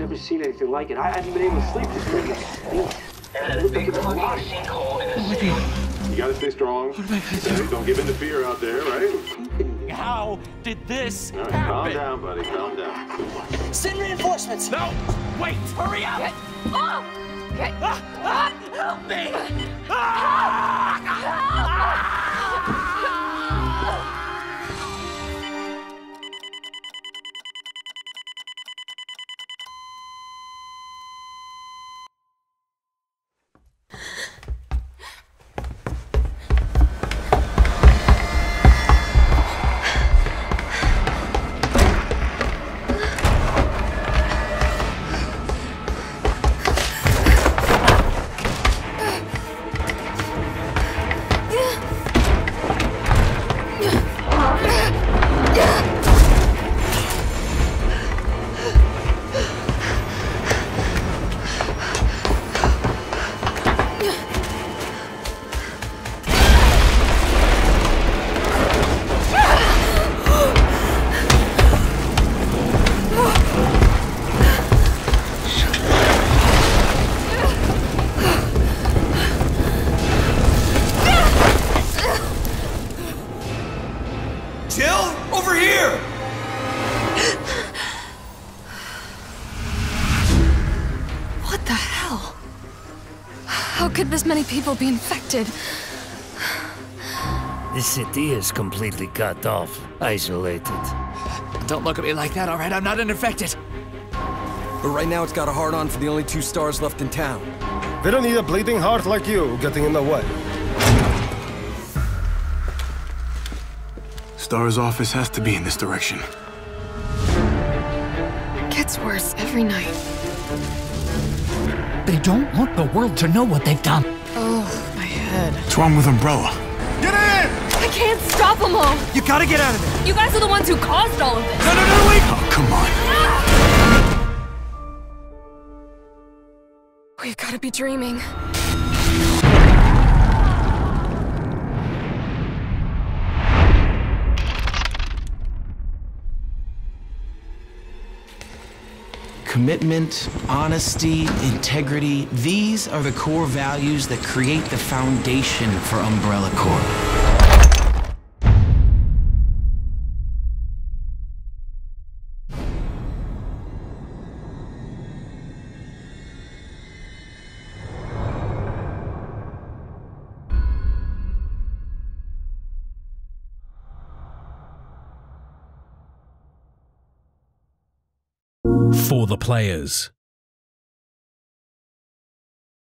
never seen anything like it. I haven't been able to sleep this weekend. And a big fucking sinkhole in the city. You gotta stay strong. Don't give in to fear out there, right? How did this happen? Calm down, buddy. Calm down. Send reinforcements. No! Wait! Hurry up! Get. Oh! Get. Ah, ah, help me! Ah, ah, ah, ah. This many people be infected. This city is completely cut off, isolated. Don't look at me like that, all right? I'm not infected. But right now it's got a hard on for the only 2 stars left in town. They don't need a bleeding heart like you getting in the way. Star's office has to be in this direction. It gets worse every night. They don't want the world to know what they've done. Oh, my head. What's wrong with Umbrella? Get in! I can't stop them all! You gotta get out of there! You guys are the ones who caused all of this! No, no, no, wait! Oh, come on. Ah! We've gotta be dreaming. Commitment, honesty, integrity, these are the core values that create the foundation for Umbrella Corp. For the players.